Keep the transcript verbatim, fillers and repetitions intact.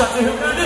já teve